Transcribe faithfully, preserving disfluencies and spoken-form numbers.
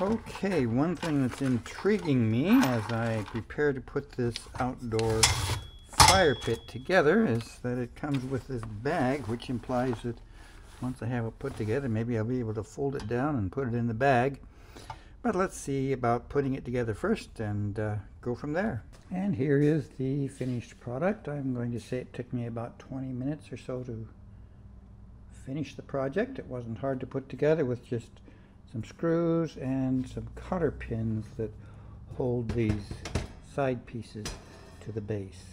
Okay, one thing that's intriguing me as I prepare to put this outdoor fire pit together is that it comes with this bag, which implies that once I have it put together, maybe I'll be able to fold it down and put it in the bag. But let's see about putting it together first and uh, go from there. And here is the finished product. I'm going to say it took me about twenty minutes or so to finish the project. It wasn't hard to put together with just some screws and some cotter pins that hold these side pieces to the base.